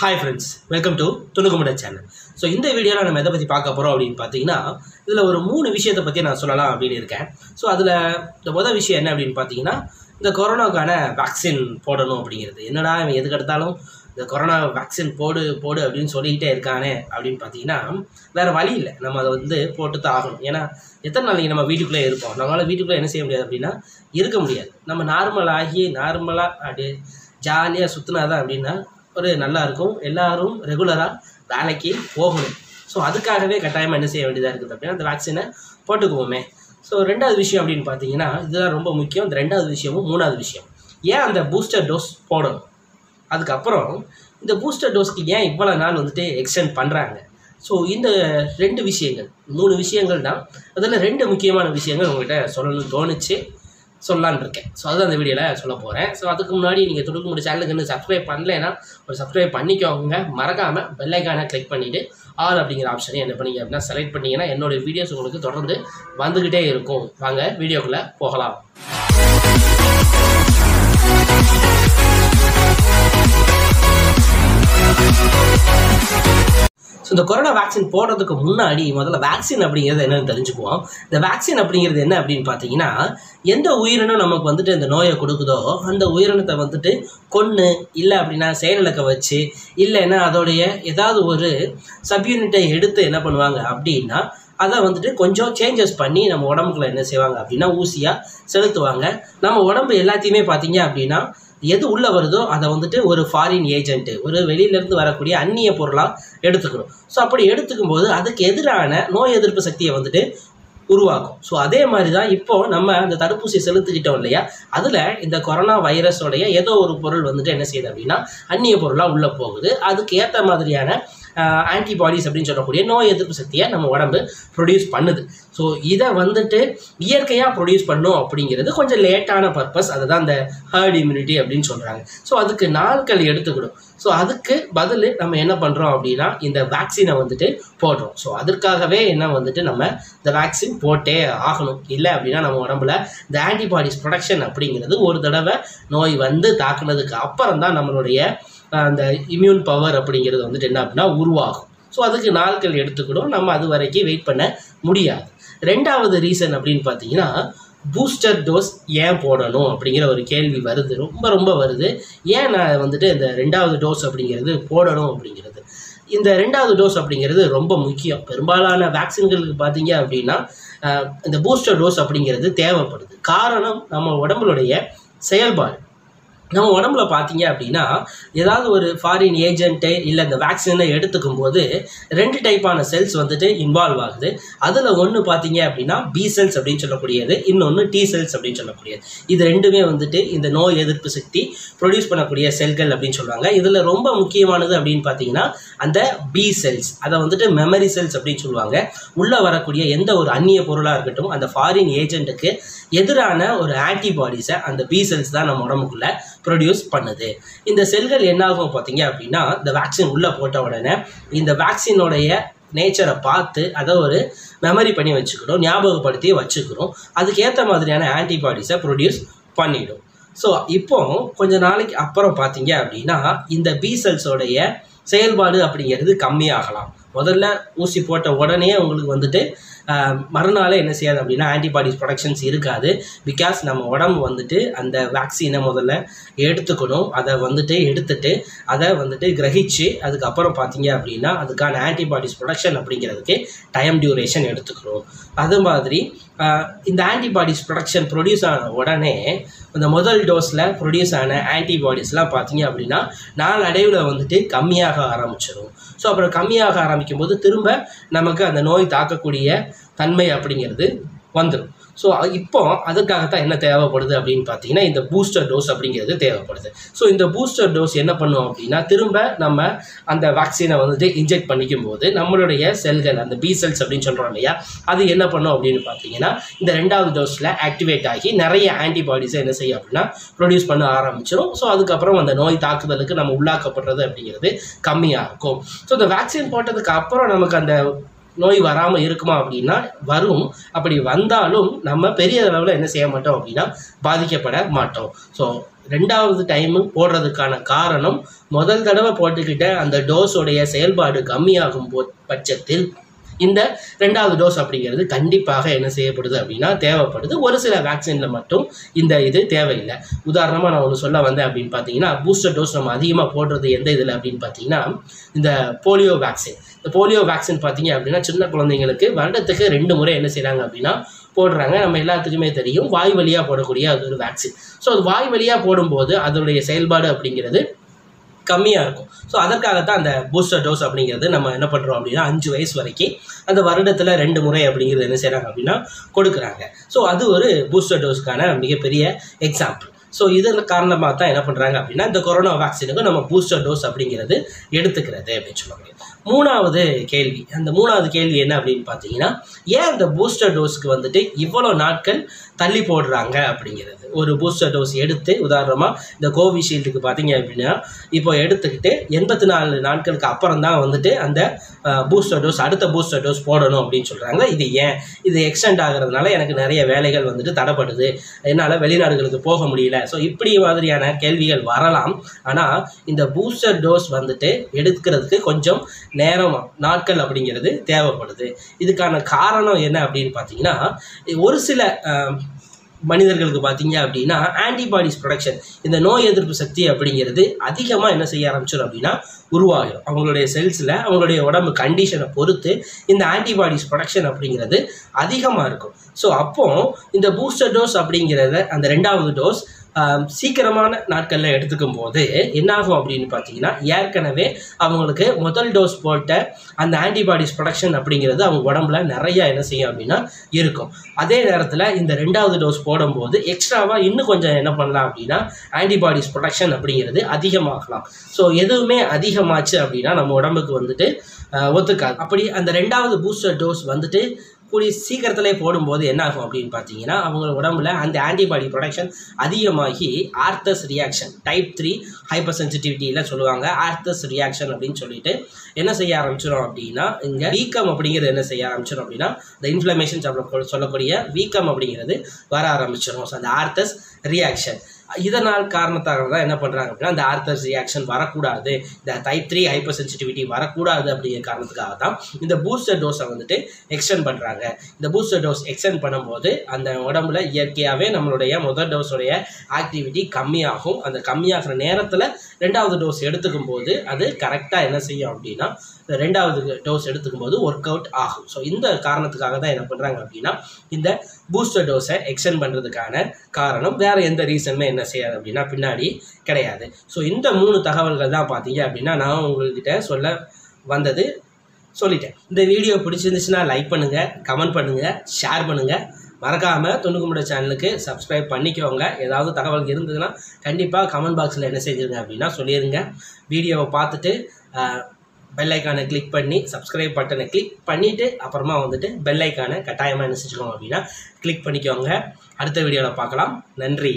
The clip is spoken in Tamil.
Hi friends, welcome to Tunukumada channel. So in this video நாம எதை பத்தி பார்க்க போறோம் அப்படினு பாத்தீங்கன்னா இதுல ஒரு மூணு விஷயத்தை பத்தி நான் சொல்லலாம் அப்படினு இருக்கேன். சோ அதுல முதல் விஷயம் என்ன அப்படினு பாத்தீங்கன்னா இந்த கொரோனாக்கான vaccine போடணும் அப்படிங்கிறது. என்னடா இவன் எதுக்கு எடுத்தாலும் இந்த கொரோனா vaccine போடு அப்படினு சொல்லிட்டே இருக்கானே அப்படினு பாத்தீங்கன்னா வேற வழி இல்ல. நம்ம அத வந்து போட்டுதா ஆகணும். ஏனா எத்தனை நாளைக்கு நம்ம வீட்டுக்குள்ளே இருப்போம்? நம்மளால வீட்டுக்குள்ள என்ன செய்ய முடியாது அப்படினா இருக்க முடியாது. நம்ம நார்மலா ஜாலியா சுத்துனாதான் அப்படினா ஒரு நல்லா இருக்கும். எல்லாரும் ரெகுலரா வேலைக்கு போகணும். சோ அதுக்காகவே கட்டாயமா என்ன செய்ய வேண்டியதா இருக்குது அப்படினா அந்த vaccine போட்டுக்குவோமே. சோ இரண்டாவது விஷயம் அப்படினு பாத்தீங்கன்னா இதெல்லாம் ரொம்ப முக்கியம். இந்த இரண்டாவது விஷயமும் மூணாவது விஷயம். ஏன் அந்த பூஸ்டர் டோஸ் போடணும்? அதுக்கு அப்புறம் இந்த பூஸ்டர் டோஸ்க்கு ஏன் இவ்வளவு நாள் வந்துட்டு எக்ஸ்டெண்ட் பண்றாங்க? சோ இந்த ரெண்டு விஷயங்கள் மூணு விஷயங்கள்னா அதெல்லாம் ரெண்டு முக்கியமான விஷயங்கள் உங்ககிட்ட சொல்லணும் தோணுச்சு. சொல்லலாம்னு இருக்கேன். சோ அத அந்த வீடியோல சொல்ல போறேன். சோ அதுக்கு முன்னாடி நீங்க Tunukumada சேனலுக்கு இன்னும் சப்ஸ்கிரைப் பண்ணலனா ஒரு சப்ஸ்கிரைப் பண்ணிக்கோங்க. மறக்காம பெல் ஐகானை கிளிக் பண்ணிட்டு ஆல் அப்படிங்கிற ஆப்ஷனை என்ன பண்ணீங்க அப்படினா செலக்ட் பண்ணீங்கனா என்னோட வீடியோஸ் உங்களுக்கு தொடர்ந்து வந்துகிட்டே இருக்கும். வாங்க வீடியோக்குள்ள போகலாம். So இந்த கொரோனா vaccine போடுறதுக்கு முன்னாடி முதல்ல vaccine அப்படிங்கிறது என்னன்னு தெரிஞ்சுக்குவோம். இந்த vaccine அப்படிங்கிறது என்ன அப்படினு பாத்தீங்கன்னா எந்த உயிரினம் நமக்கு வந்துட்டு இந்த நோயை கொடுக்குதோ அந்த உயிரினத்தை வந்துட்டு கொன்னு இல்ல அப்படினா செயலக்க வச்சு இல்லனா அதோட ஏதாவது ஒரு சப் யூனிட்டை எடுத்து என்ன பண்ணுவாங்க அப்படினா அத வந்துட்டு கொஞ்சம் changes பண்ணி நம்ம உடம்புக்குள்ள என்ன செய்வாங்க அப்படினா ஊசியா செலுத்துவாங்க. நம்ம உடம்பு எல்லாத்தையுமே பாத்தீங்க அப்படினா எது உள்ள வருதோ அத வந்துட்டு ஒரு ஃபாரின் ஏஜென்ட் ஒரு வெளியில இருந்து வரக்கூடிய அன்னிய பொருளா எடுத்துக்கிறோம். சோ அப்படி எடுத்துக்கும்போது அதுக்கு எதிரான நோய் எதிர்ப்பு சக்தியை வந்துட்டு உருவாக்கும். சோ அதே மாதிரி தான் இப்போ நம்ம அந்த தடுப்பூசி செலுத்திட்டோம் இல்லையா? அதுல இந்த கொரோனா வைரஸோட ஏதோ ஒரு பொருள் வந்துட்டு என்ன செய்யுது அப்படினா அன்னிய பொருளா உள்ள போகுது. அதுக்கு ஏத்த மாதிரியான ஆன்டிபாடிஸ் அப்படினு சொல்லக்கூடிய நோய் எதிர்ப்பு சக்தியை நம்ம உடம்பு ப்ரொடியூஸ் பண்ணுது. சோ இத வந்துட்டு இயற்கையா ப்ரொடியூஸ் பண்ணோம் அப்படிங்கிறது கொஞ்சம் லேட்டான பர்பஸ். அதுதான் அந்த ஹர்ட் இம்யூனிட்டி அப்படினு சொல்றாங்க. சோ அதுக்கு நாட்கள் எடுத்துக்கிடும். சோ அதுக்கு பதிலு நம்ம என்ன பண்றோம் அப்படினா இந்த vaccine-ஐ வந்துட்டு போடுறோம். சோ அதற்காகவே என்ன வந்துட்டு நம்ம இந்த vaccine போட்டே ஆகணும். இல்ல அப்படினா நம்ம உடம்புல இந்த ஆன்டிபாடிஸ் ப்ரொடக்ஷன் அப்படிங்கிறது ஒரு தடவை நோய் வந்து தாக்குனதுக்கு அப்புறம் தான் நம்மளுடைய அந்த இம்யூன் பவர் அப்படிங்கிறது வந்துட்டு என்ன அப்படினா உருவாகும். சோ அதுக்கு நாட்கள் எடுத்துக்கிடும். நம்ம அது வரைக்கும் வெயிட் பண்ண முடியாது. இரண்டாவது ரீசன் அப்படினு பாத்தீங்கன்னா பூஸ்டர் டோஸ் ஏன் போடணும் அப்படிங்கிற ஒரு கேள்வி வருது. ரொம்ப வருது. ஏன் நான் வந்துட்டு இந்த இரண்டாவது டோஸ் அப்படிங்கிறது போடணும் அப்படிங்கிறது. இந்த இரண்டாவது டோஸ் அப்படிங்கிறது ரொம்ப முக்கியம். பெரும்பாலான vaccine-களுக்கு பாத்தீங்க அப்படினா இந்த பூஸ்டர் டோஸ் அப்படிங்கிறது தேவைப்படுது. காரணம் நம்ம உடம்புளுடைய செயல்பாடு. நம்ம உடம்புல பாத்தீங்க அப்படினா ஏதாவது ஒரு ஃபாரின் ஏஜென்ட் இல்ல இந்த vaccine-ஐ எடுத்துக்கும்போது ரெண்டு டைப்பான செல்ஸ் வந்துட்டு இன்வால்வ் ஆகுது. அதுல ஒன்னு பாத்தீங்க அப்படினா B செல்ஸ் அப்படினு சொல்லக்கூடியது, இன்னொன்னு T செல்ஸ் அப்படினு சொல்லக்கூடியது. இது ரெண்டுமே வந்துட்டு இந்த நோய் எதிர்ப்பு சக்தி ப்ரொடியூஸ் பண்ணக்கூடிய செல்கள் அப்படினு சொல்றாங்க. இதுல ரொம்ப முக்கியமானது அப்படினு பாத்தீங்கன்னா அந்த B செல்ஸ். அத வந்துட்டு மெமரி செல்ஸ் அப்படினு சொல்வாங்க. உள்ள வரக்கூடிய எந்த ஒரு அன்னிய பொருளா இருக்கட்டும் அந்த ஃபாரின் ஏஜென்ட்க்கு எதிரான ஒரு ஆன்டிபாடிஸை அந்த B செல்ஸ் தான் நம்ம உடம்புக்குள்ள ப்ரொடியூஸ் பண்ணுது. இந்த செல்கள் என்ன ஆகும் பாத்தீங்க அப்படினா இந்த vaccine உள்ள போட்ட உடனே இந்த vaccine உடைய நேச்சரை பார்த்து அத ஒரு மெமரி பண்ணி வச்சுக்கிறோம், ஞாபகப்படுத்தி வச்சுக்கிறோம். அதுக்கு ஏத்த மாதிரியான ஆன்டிபாடிஸை ப்ரொடியூஸ் பண்ணிடும். சோ இப்போ கொஞ்ச நாளைக்கு அப்புறம் பாத்தீங்க அப்படினா இந்த B செல்ஸ் உடைய செயல்பாடு அப்படிங்கிறது கம்மியாகலாம். முதல்ல ஊசி போட்ட உடனே உங்களுக்கு வந்துட்டு மறுநாளே என்ன செய்யாது அப்படினா ஆன்டிபாடிஸ் ப்ரொடக்ஷன்ஸ் இருக்காது. பிகாஸ் நம்ம உடம்பு வந்துட்டு அந்த vaccine-ஐ முதல்ல எடுத்துக்கணும். அத வந்துட்டு எடுத்துட்டு அத வந்துட்டு கிரகிச்சு அதுக்கப்புறம் பாத்தீங்க அப்படினா அதுக்கான ஆன்டிபாடிஸ் ப்ரொடக்ஷன் அப்படிங்கிறதுக்கு டைம் டியூரேஷன் எடுத்துக்கிறோம். அது மாதிரி இந்த ஆன்டிபாடிஸ் ப்ரொடக்ஷன் ப்ரொடியூஸ் ஆன உடனே இந்த முதல் டோஸ்ல ப்ரொடியூஸ் ஆன ஆன்டிபாடிஸ்லாம் பாத்தீங்க அப்படினா நாளடைவுல வந்துட்டு கம்மியாக ஆரம்பிச்சிடும். சோ அப்புறம் கம்மியாக ஆரம்பிக்கும் போது திரும்ப நமக்கு அந்த நோய் தாக்கக்கூடிய தன்மை அப்படிங்கிறது வந்துடும். சோ இப்போ அதுக்காகத்தான் என்ன தேவைப்படுது அப்படின்னு பாத்தீங்கன்னா இந்த பூஸ்டர் டோஸ் அப்படிங்கிறது தேவைப்படுது. சோ இந்த பூஸ்டர் டோஸ் என்ன பண்ணும் அப்படின்னா திரும்ப நம்ம அந்த vaccine-ஐ வந்துட்டு இன்ஜெக்ட் பண்ணிக்கும் போது நம்மளுடைய செல்கள் அந்த B செல்ஸ் அப்படின்னு சொல்றோம் இல்லையா? அது என்ன பண்ணும் அப்படின்னு பாத்தீங்கன்னா இந்த இரண்டாவது டோஸ்ல ஆக்டிவேட் ஆகி நிறைய ஆன்டிபாடிஸ் என்ன செய்யும் அப்படின்னா ப்ரொடியூஸ் பண்ண ஆரம்பிச்சிடும். சோ அதுக்கப்புறம் அந்த நோய் தாக்குதலுக்கு நம்ம உள்ளாக்கப்படுறது அப்படிங்கிறது கம்மியா இருக்கும். சோ இந்த vaccine போட்டதுக்கு அப்புறம் நமக்கு அந்த நோய் வராம இருக்குமா அப்படினா வரும். அப்படி வந்தாலும் நம்ம பெரிய அளவுல என்ன செய்ய மாட்டோம் அப்படினா பாதிக்கப்பட மாட்டோம். சோ ரெண்டாவது டைம் போடுறதுக்கான காரணம், முதல் தடவை போட்டுக்கிட்ட அந்த டோஸோடைய செயல்பாடு கம்மியாகும் பட்சத்தில் இந்த ரெண்டாவது டோஸ் அப்படிங்கிறது கண்டிப்பாக என்ன செய்யப்படுது அப்படின்னா தேவைப்படுது. ஒரு சில வேக்சினில் மட்டும் இந்த இது தேவையில்லை. உதாரணமாக நான் ஒன்று சொல்ல வந்தேன் அப்படின்னு பார்த்தீங்கன்னா, பூஸ்டர் டோஸ் நம்ம அதிகமாக போடுறது எந்த இதில் அப்படின்னு பார்த்தீங்கன்னா இந்த போலியோ வேக்சின். இந்த போலியோ வேக்சின் பார்த்தீங்க அப்படின்னா சின்ன குழந்தைங்களுக்கு வருடத்துக்கு 2 முறை என்ன செய்கிறாங்க அப்படின்னா போடுறாங்க. நம்ம எல்லாத்துக்குமே தெரியும் வாய் வழியாக போடக்கூடிய அது ஒரு வேக்சின். ஸோ அது வாய் வழியாக போடும்போது அதனுடைய செயல்பாடு அப்படிங்கிறது கம்மியாக இருக்கும். ஸோ அதற்காகத்தான் அந்த பூஸ்டர் டோஸ் அப்படிங்கிறது நம்ம என்ன பண்ணுறோம் அப்படின்னா 5 வயசு வரைக்கும் அந்த வருடத்தில் 2 முறை அப்படிங்கிறது என்ன செய்கிறாங்க அப்படின்னா கொடுக்குறாங்க. ஸோ அது ஒரு பூஸ்டர் டோஸ்க்கான மிகப்பெரிய எக்ஸாம்பிள். ஸோ இதன் காரணமாக தான் என்ன பண்ணுறாங்க அப்படின்னா இந்த கொரோனா வேக்சினுக்கு நம்ம பூஸ்டர் டோஸ் அப்படிங்கிறது எடுத்துக்கிறது அப்படின்னு சொல்லுவாங்க. மூணாவது கேள்வி, அந்த மூணாவது கேள்வி என்ன அப்படின்னு பார்த்தீங்கன்னா, ஏன் இந்த பூஸ்டர் டோஸுக்கு வந்துட்டு இவ்வளோ நாட்கள் தள்ளி போடுறாங்க அப்படிங்கிறது. ஒரு பூஸ்டர் டோஸ் எடுத்து உதாரணமாக இந்த கோவிஷீல்டுக்கு பார்த்தீங்க அப்படின்னா இப்போ எடுத்துக்கிட்டு 84 நாட்களுக்கு அப்புறம் தான் வந்துட்டு அந்த பூஸ்டர் டோஸ் அடுத்த பூஸ்டர் டோஸ் போடணும் அப்படின்னு சொல்கிறாங்க. இது ஏன்? இது எக்ஸ்டெண்ட் ஆகிறதுனால எனக்கு நிறைய வேலைகள் வந்துட்டு தடைப்படுது, என்னால் வெளிநாடுகளுக்கு போக முடியல. ஸோ இப்படி மாதிரியான கேள்விகள் வரலாம். ஆனால் இந்த பூஸ்டர் டோஸ் வந்துட்டு எடுக்கிறதுக்கு கொஞ்சம் நேரம் நாட்கள் அப்படிங்கிறது தேவைப்படுது. இதுக்கான காரணம் என்ன அப்படின்னு பார்த்தீங்கன்னா, ஒரு சில மனிதர்களுக்கு பார்த்தீங்க அப்படின்னா ஆன்டிபாடிஸ் ப்ரொடக்ஷன், இந்த நோய் எதிர்ப்பு சக்தி அப்படிங்கிறது அதிகமாக என்ன செய்ய ஆரம்பிச்சிடும் அப்படின்னா உருவாகிடும். அவங்களுடைய செல்ஸில் அவங்களுடைய உடம்பு கண்டிஷனை பொறுத்து இந்த ஆன்டிபாடிஸ் ப்ரொடக்ஷன் அப்படிங்கிறது அதிகமாக இருக்கும். ஸோ அப்போது இந்த பூஸ்டர் டோஸ் அப்படிங்கிறத அந்த ரெண்டாவது டோஸ் சீக்கிரமான நாட்களில் எடுத்துக்கும் போது என்னாகும் அப்படின்னு பார்த்தீங்கன்னா, ஏற்கனவே அவங்களுக்கு முதல் டோஸ் போட்ட அந்த ஆன்டிபாடிஸ் ப்ரொடக்ஷன் அப்படிங்கிறது அவங்க உடம்புல நிறையா என்ன செய்யும் அப்படின்னா இருக்கும். அதே நேரத்தில் இந்த ரெண்டாவது டோஸ் போடும்போது எக்ஸ்ட்ராவாக இன்னும் கொஞ்சம் என்ன பண்ணலாம் அப்படின்னா ஆன்டிபாடிஸ் ப்ரொடக்ஷன் அப்படிங்கிறது அதிகமாகலாம். ஸோ எதுவுமே அதிகமாச்சு அப்படின்னா நம்ம உடம்புக்கு வந்துட்டு ஒத்துக்காது. அப்படி அந்த ரெண்டாவது பூஸ்டர் டோஸ் வந்துட்டு கூடிய சீக்கிரத்திலே போடும்போது என்ன ஆகும் அப்படின்னு பார்த்தீங்கன்னா, அவங்க உடம்புல அந்த ஆன்டிபாடி ப்ரொடக்ஷன் அதிகமாகி ஆர்த்தர்ஸ் ரியாக்ஷன், Type 3 ஹைப்பர்சென்சிட்டிவிட்டிலாம் சொல்லுவாங்க, ஆர்த்தர்ஸ் ரியாக்ஷன் அப்படின்னு சொல்லிட்டு என்ன செய்ய ஆரம்பிச்சிடும் அப்படின்னா இங்கே வீக்கம் அப்படிங்கிறது என்ன செய்ய ஆரம்பிச்சிடும் அப்படின்னா இந்த இன்ஃப்ளமேஷன் சொல்லக்கூடிய வீக்கம் அப்படிங்கிறது வர ஆரம்பிச்சிடும். ஸோ அந்த ஆர்த்தர்ஸ் ரியாக்ஷன் இதனால் காரணத்தாக தான் என்ன பண்ணுறாங்க அப்படின்னா அந்த ஆர்த்தர்ஸ் ரியாக்ஷன் வரக்கூடாது, இந்த Type 3 ஹைப்பர்சென்சிட்டிவிட்டி வரக்கூடாது அப்படிங்கிற காரணத்துக்காக தான் இந்த பூஸ்டர் டோஸை வந்துட்டு எக்ஸ்டெண்ட் பண்ணுறாங்க. இந்த பூஸ்டர் டோஸ் எக்ஸ்டெண்ட் பண்ணும்போது அந்த உடம்புல இயற்கையாகவே நம்மளுடைய முதல் டோஸோடைய ஆக்டிவிட்டி கம்மியாகும். அந்த கம்மியாகிற நேரத்தில் ரெண்டாவது டோஸ் எடுத்துக்கும் போது அது கரெக்டாக என்ன செய்யும் அப்படின்னா ரெண்டாவது டோஸ் எடுத்துக்கும் போது ஒர்க் அவுட் ஆகும். ஸோ இந்த காரணத்துக்காக தான் என்ன பண்ணுறாங்க அப்படின்னா இந்த பூஸ்டர் டோஸை எக்ஸ்டெண்ட் பண்ணுறதுக்கான காரணம். வேறு எந்த ரீசனுமே என்ன செய்யாது அப்படின்னா பின்னாடி கிடையாது. ஸோ இந்த 3 தகவல்கள் தான் பார்த்தீங்க அப்படின்னா நான் உங்கள்கிட்ட சொல்ல வந்தது சொல்லிட்டேன். இந்த வீடியோ பிடிச்சிருந்துச்சுன்னா லைக் பண்ணுங்கள், கமெண்ட் பண்ணுங்கள், ஷேர் பண்ணுங்கள். மறக்காமல் துணுக்குமுடை சேனலுக்கு சப்ஸ்கிரைப் பண்ணிக்கோங்க. ஏதாவது தகவல் இருந்ததுன்னா கண்டிப்பாக கமெண்ட் பாக்ஸில் என்ன செஞ்சுருங்க அப்படின்னா சொல்லிடுங்க. வீடியோவை பார்த்துட்டு பெல் ஐக்கானை கிளிக் பண்ணி சப்ஸ்கிரைப் பட்டனை கிளிக் பண்ணிவிட்டு அப்புறமா வந்துட்டு பெல் ஐக்கானை கட்டாயமாக என்ன செஞ்சுக்கோங்க அப்படின்னா கிளிக் பண்ணிக்கோங்க. அடுத்த வீடியோவில் பார்க்கலாம். நன்றி.